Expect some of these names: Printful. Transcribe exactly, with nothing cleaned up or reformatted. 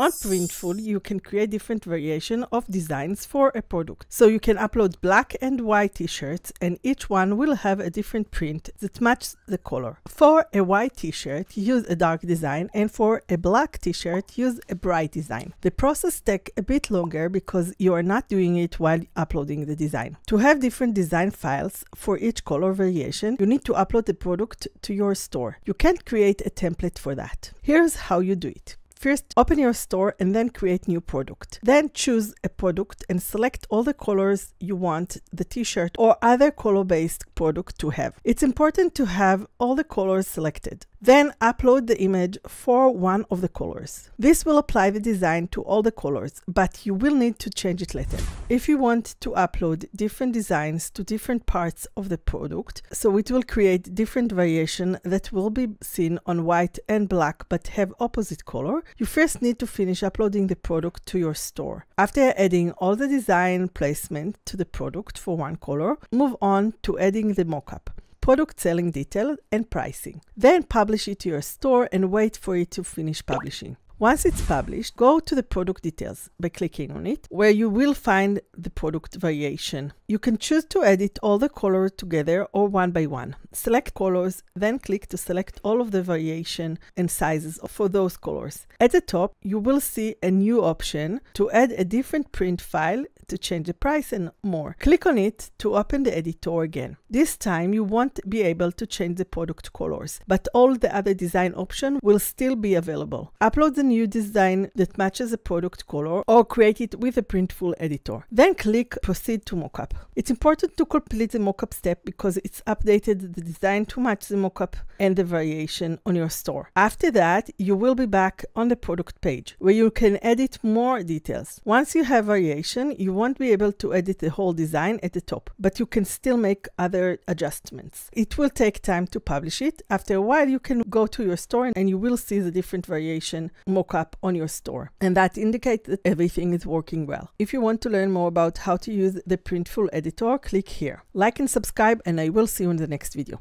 On Printful, you can create different variations of designs for a product. So you can upload black and white t-shirts, and each one will have a different print that matches the color. For a white t-shirt, use a dark design, and for a black t-shirt, use a bright design. The process takes a bit longer because you are not doing it while uploading the design. To have different design files for each color variation, you need to upload the product to your store. You can create a template for that. Here's how you do it. First, open your store and then create new product. Then choose a product and select all the colors you want the t-shirt or other color-based product to have. It's important to have all the colors selected. Then upload the image for one of the colors. This will apply the design to all the colors, but you will need to change it later. If you want to upload different designs to different parts of the product, so it will create different variation that will be seen on white and black but have opposite color, you first need to finish uploading the product to your store. After adding all the design placement to the product for one color, move on to adding the mockup, product selling detail and pricing. Then publish it to your store and wait for it to finish publishing. Once it's published, go to the product details by clicking on it, where you will find the product variation. You can choose to edit all the colors together or one by one. Select colors, then click to select all of the variation and sizes for those colors. At the top, you will see a new option to add a different print file to change the price and more. Click on it to open the editor again. This time, you won't be able to change the product colors, but all the other design options will still be available. Upload the new design that matches a product color or create it with a Printful editor. Then click proceed to mockup. It's important to complete the mockup step because it's updated the design to match the mockup and the variation on your store. After that, you will be back on the product page where you can edit more details. Once you have variation, you won't be able to edit the whole design at the top, but you can still make other adjustments. It will take time to publish it. After a while, you can go to your store and you will see the different variation mockup on your store, and that indicates that everything is working well. If you want to learn more about how to use the Printful editor, click here. Like and subscribe, and I will see you in the next video.